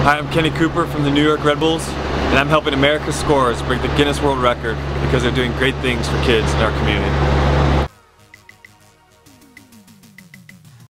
Hi, I'm Kenny Cooper from the New York Red Bulls, and I'm helping America's scorers break the Guinness World Record because they're doing great things for kids in our community.